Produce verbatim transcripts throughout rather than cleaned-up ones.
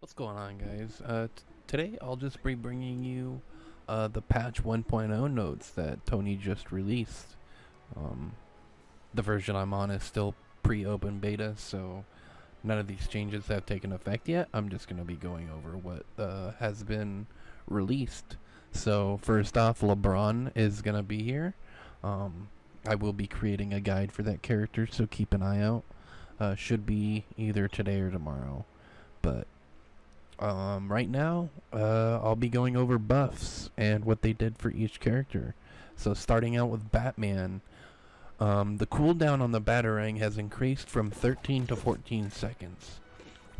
What's going on, guys? Uh, t today I'll just be bringing you uh, the patch one point oh notes that Tony just released. Um, the version I'm on is still pre-open beta, so none of these changes have taken effect yet. I'm just going to be going over what uh, has been released. So first off, LeBron is going to be here. Um, I will be creating a guide for that character, so keep an eye out. Uh, should be either today or tomorrow, but Um, right now, uh, I'll be going over buffs and what they did for each character. So starting out with Batman, um, the cooldown on the Batarang has increased from thirteen to fourteen seconds.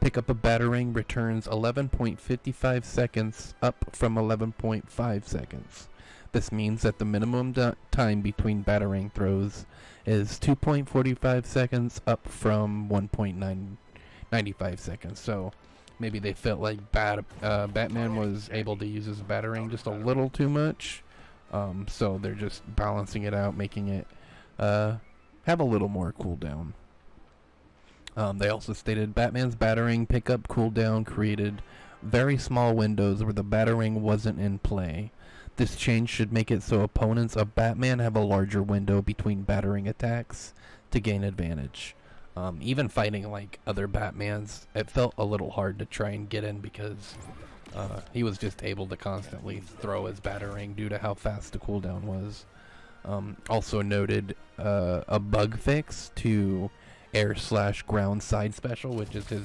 Pick up a Batarang returns eleven point five five seconds, up from eleven point five seconds. This means that the minimum time between Batarang throws is two point four five seconds, up from one point nine nine five seconds. So maybe they felt like Bat uh, Batman was able to use his Batarang just a little too much. Um, so they're just balancing it out, making it uh, have a little more cooldown. Um, they also stated Batman's Batarang pickup cooldown created very small windows where the Batarang wasn't in play. This change should make it so opponents of Batman have a larger window between Batarang attacks to gain advantage. Um, even fighting like other Batmans, it felt a little hard to try and get in because uh, he was just able to constantly throw his Batarang due to how fast the cooldown was. Um, also noted uh, a bug fix to air slash ground side special, which is his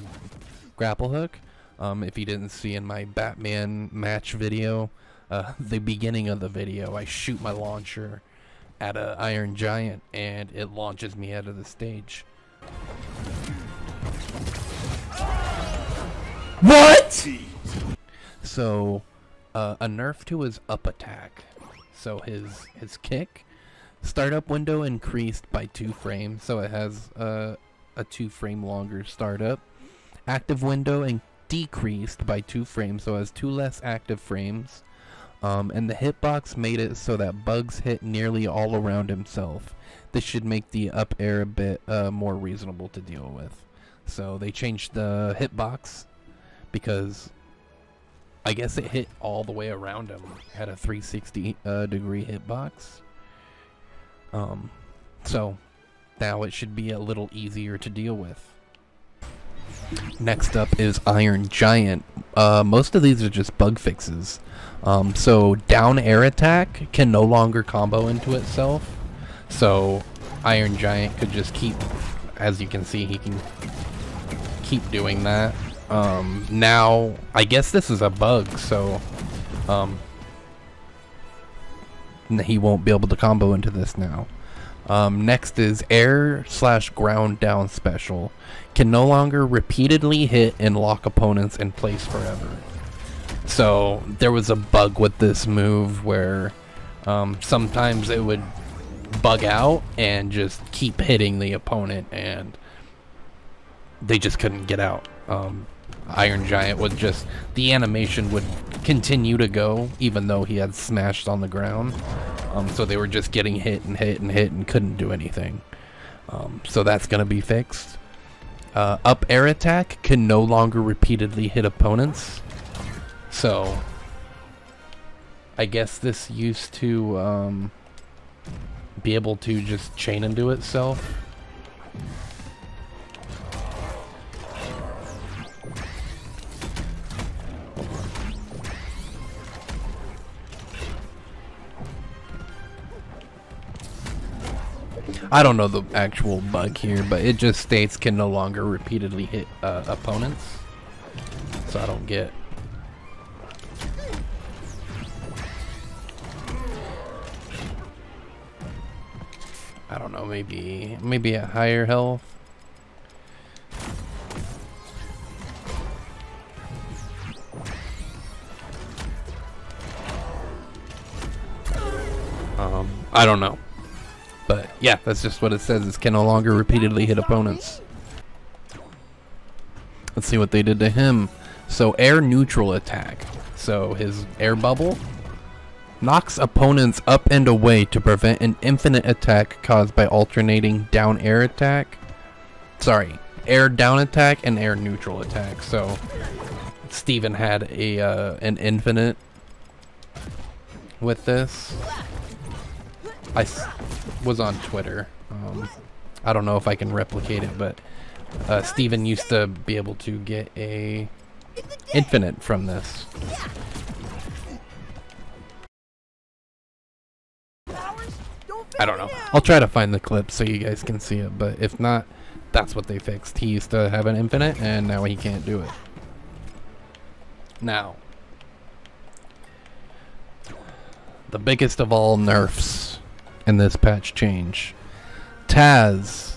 grapple hook. Um, if you didn't see in my Batman match video, uh, the beginning of the video, I shoot my launcher at an Iron Giant and it launches me out of the stage. What? So, uh, a nerf to his up attack. So his his kick startup window increased by two frames, so it has uh, a two frame longer startup. Active window and decreased by two frames, so it has two less active frames. Um, and the hitbox made it so that Bugs hit nearly all around himself. This should make the up air a bit uh, more reasonable to deal with. So they changed the hitbox because I guess it hit all the way around him. It had a three sixty uh, degree hitbox. Um, so now it should be a little easier to deal with. Next up is Iron Giant. Uh, most of these are just bug fixes. Um, so down air attack can no longer combo into itself. So Iron Giant could just keep, as you can see, he can keep doing that. Um, now, I guess this is a bug, so um, he won't be able to combo into this now. Um, next is air slash ground down special. Can no longer repeatedly hit and lock opponents in place forever. So there was a bug with this move where um, sometimes it would bug out and just keep hitting the opponent and they just couldn't get out. Um, Iron Giant would just, the animation would continue to go even though he had smashed on the ground. Um, so they were just getting hit and hit and hit and couldn't do anything. Um, so that's going to be fixed. Uh, up air attack can no longer repeatedly hit opponents. So I guess this used to um, be able to just chain into itself. I don't know the actual bug here, but it just states can no longer repeatedly hit uh, opponents. So I don't get. I don't know, maybe maybe at higher health. Um, I don't know. But yeah, that's just what it says. It can no longer repeatedly hit opponents. Let's see what they did to him. So air neutral attack. So his air bubble knocks opponents up and away to prevent an infinite attack caused by alternating down air attack. Sorry, air down attack and air neutral attack. So Steven had a uh, an infinite with this. I s was on Twitter. Um, I don't know if I can replicate it, but uh, Steven used to be able to get a infinite from this. I don't know. I'll try to find the clip so you guys can see it, but if not, that's what they fixed. He used to have an infinite, and now he can't do it. Now, the biggest of all nerfs in this patch change. Taz.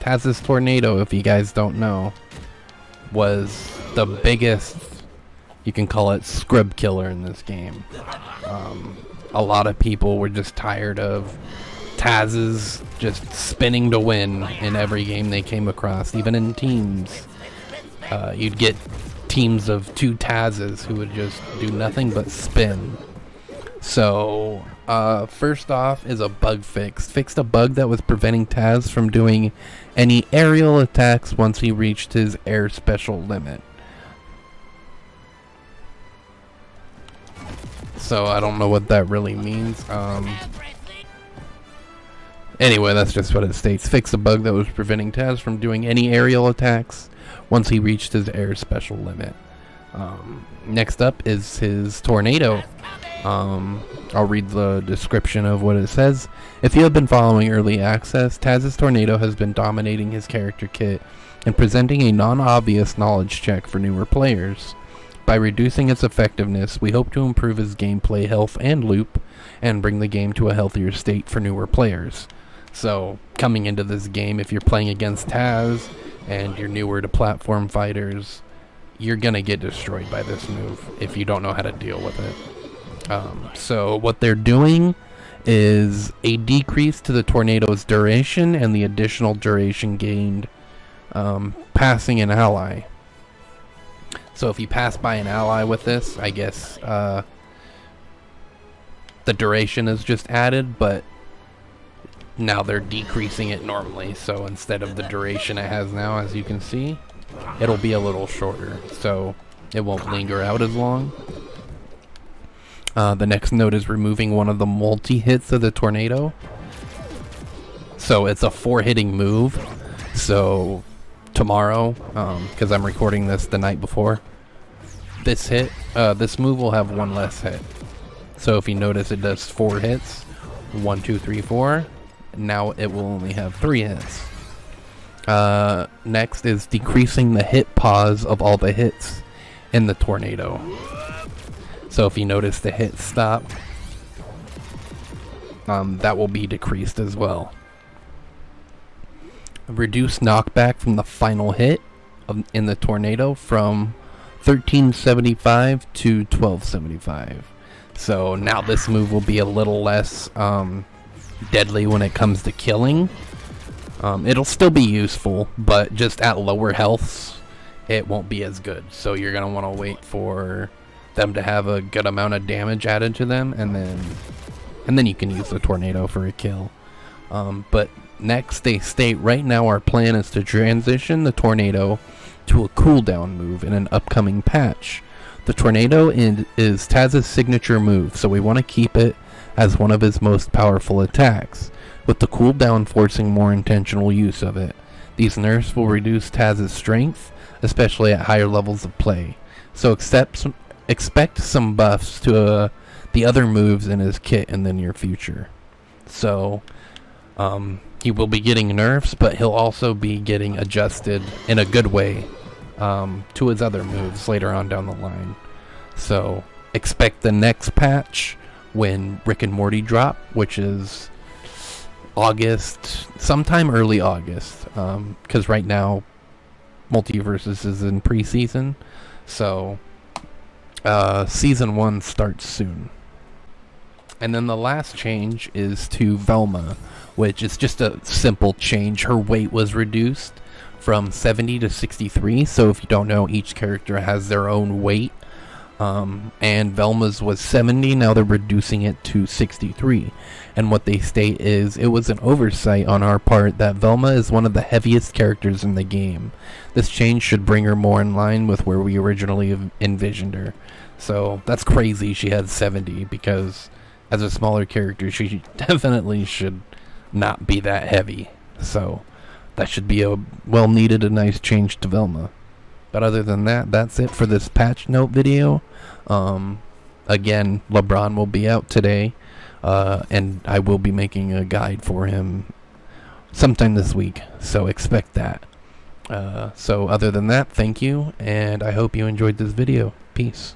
Taz's tornado, if you guys don't know, was the biggest, you can call it, scrib killer in this game. Um... A lot of people were just tired of Taz's just spinning to win in every game they came across, even in teams. Uh, you'd get teams of two Taz's who would just do nothing but spin. So, uh, first off is a bug fix. Fixed a bug that was preventing Taz from doing any aerial attacks once he reached his air special limit. So I don't know what that really means. Um, anyway, that's just what it states. Fix a bug that was preventing Taz from doing any aerial attacks once he reached his air special limit. Um, next up is his tornado. Um, I'll read the description of what it says. If you have been following early access, Taz's tornado has been dominating his character kit and presenting a non-obvious knowledge check for newer players. By reducing its effectiveness, we hope to improve his gameplay health and loop, and bring the game to a healthier state for newer players. So, coming into this game, if you're playing against Taz, and you're newer to platform fighters, you're gonna get destroyed by this move if you don't know how to deal with it. Um, so, what they're doing is a decrease to the tornado's duration and the additional duration gained um, passing an ally. So if you pass by an ally with this, I guess uh, the duration is just added, but now they're decreasing it normally. So instead of the duration it has now, as you can see, it'll be a little shorter. So it won't linger out as long. Uh, the next note is removing one of the multi-hits of the tornado. So it's a four-hitting move. So tomorrow, because um, I'm recording this the night before, this hit, uh, this move will have one less hit. So if you notice, it does four hits, one, two, three, four. Now it will only have three hits. Uh, next is decreasing the hit pause of all the hits in the tornado. So if you notice the hit stop, um, that will be decreased as well. Reduce knockback from the final hit of, in the tornado from thirteen seventy-five to twelve seventy-five. So now this move will be a little less um, deadly when it comes to killing. Um, it'll still be useful, but just at lower healths, it won't be as good. So you're going to want to wait for them to have a good amount of damage added to them, and then, and then you can use the tornado for a kill. Um, but next, they state, right now our plan is to transition the tornado to a cooldown move in an upcoming patch. The tornado in, is Taz's signature move, so we want to keep it as one of his most powerful attacks, with the cooldown forcing more intentional use of it. These nerfs will reduce Taz's strength, especially at higher levels of play, so accept some, expect some buffs to uh, the other moves in his kit in the near future. So, um... he will be getting nerfs, but he'll also be getting adjusted in a good way um, to his other moves later on down the line. So expect the next patch when Rick and Morty drop, which is August, sometime early August, because um, right now Multiversus is in preseason, so uh, season one starts soon. And then the last change is to Velma, which is just a simple change. Her weight was reduced from seventy to sixty-three, so if you don't know, each character has their own weight. Um, and Velma's was seventy, now they're reducing it to sixty-three. And what they state is, it was an oversight on our part that Velma is one of the heaviest characters in the game. This change should bring her more in line with where we originally envisioned her. So that's crazy she had seventy, because as a smaller character, she definitely should not be that heavy. So that should be a well-needed and nice change to Velma. But other than that, that's it for this patch note video. Um, again, LeBron will be out today, uh, and I will be making a guide for him sometime this week, so expect that. Uh, so other than that, thank you, and I hope you enjoyed this video. Peace.